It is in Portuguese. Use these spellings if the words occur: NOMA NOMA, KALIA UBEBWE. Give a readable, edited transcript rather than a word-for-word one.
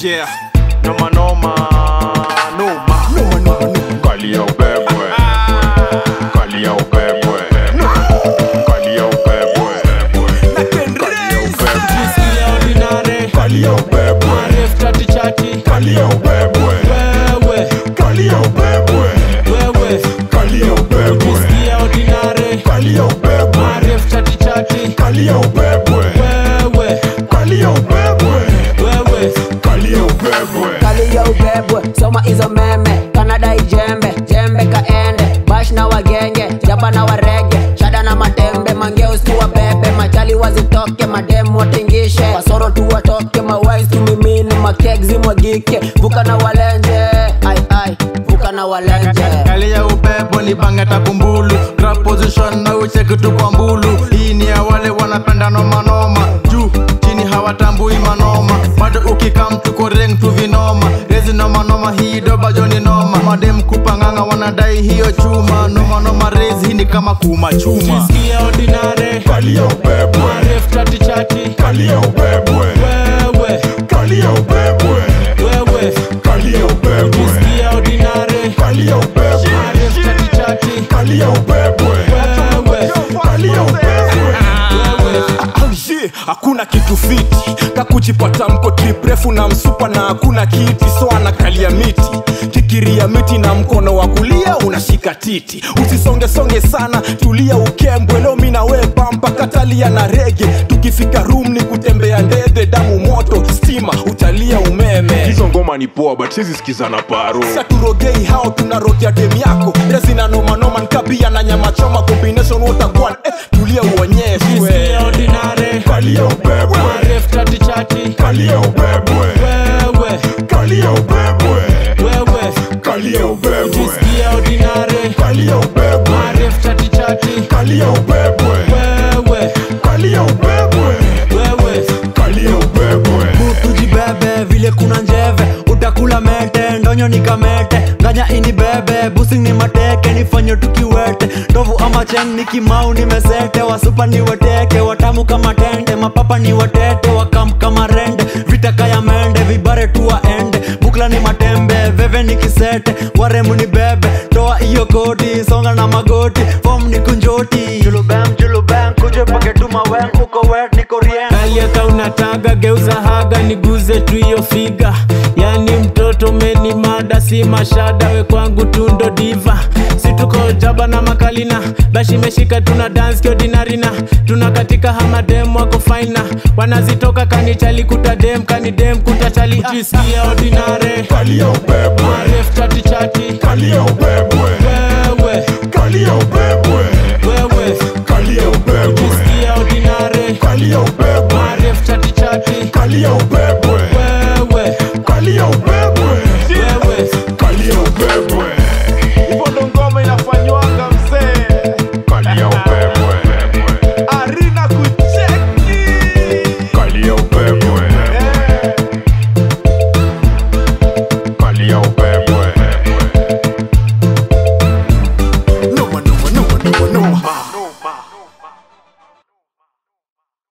Yeah, noma noma noma. Noma noma noma. Kalia ubebwe. Kalia ubebwe. Kalia ubebwe. Kalia ubebwe. Kalia ubebwe. After the chati. Kalia ubebwe. Wewe. Kalia ubebwe. Wewe. Kalia ubebwe. Kalia ubebwe. Kalia ubebwe. After the chati. Kalia ubebwe. Wewe. Kalia ubebwe. Kalia ubebwe. Kalia ubebwe. Soma hizo meme, Kanada ijembe, jembe kaende, bash na wagenge, jaba na warege, shada na matembe, mangeo sikuwa bebe, machali wazitoke, mademu watingishe, wasoro tu watoke, mawais tu mimini, makegzi mwagike, vuka na walenje, ai ai, vuka na walenje. Kalia ubebwe ni bangeta kumbulu, grab position na uche kitu kwa mbulu, hii ni ya wale wanapenda noma noma, juu, chini hawatambui manoma. Ukikam tuko reng tu vinoma. Rezi noma noma hii doba joni noma. Madem kupanganga wanadai hiyo chuma. Noma noma rezi ni kama kuma chuma. Kisikia ordinare. Kalia ubebwe. Maref chati chati. Kalia ubebwe. Wewe. Kalia ubebwe. Wewe. Kalia ubebwe. Kisikia ordinare. Kalia ubebwe. Maref chati chati. Kalia ubebwe. Wewe. Kalia ubebwe. Hakuna kitu fiti kakujipata mko trip refu na msupa na hakuna kiti so anakalia miti kikiria miti na mkono wa kulia unashika titi usisonge songe sana tulia ukembwe leo mimi na wewe pampa katalia na rege tukifika room ni kutembea ndede damu moto stima utalia umeme hizo ngoma ni poa but sisi sikizana paro saturogei hao tunarotea dem yako rezi na noma noma nkabia na nyama choma combination water one tulia uonyeshwe Kalia ubebwe. Maref chati chati. Kalia ubebwe. Wewe. Kalia ubebwe. Wewe. Kalia ubebwe. Kisikia ordinare. Kalia ubebwe. Maref chati chati. Kalia ubebwe. Wewe. Kalia ubebwe. Wewe. Kalia ubebwe. Mutu jibebe vile kuna njeve. Utakula mete ndonyo nikamete. Nganya ini bebe busing ni mateke nifanyo tukiwete Dovu ama cheng nikimau nimesete Wasupa ni weteke watamu kama tende Mapapa ni watete wakam kama rende Vita kaya mende vibare tuwa ende Bukla ni matembe veve nikisete Waremu ni bebe toa iyo koti Songa na magoti form ni kunjoti Julubam kuje paketu maweng uko wet niko rien Kalia ka unataga geuza haga niguze tuyo figa Yani mtoto meni mada si mashada we kwangu tundo diva Situko jaba na makalina Bashi meshika tuna dance kio dinarina Tuna katika hamadem wako faina Wanazitoka kanichali kutadem kanidem kutachali Kisikia ordinare Kalia ubebwe Maref chati chati Kalia ubebwe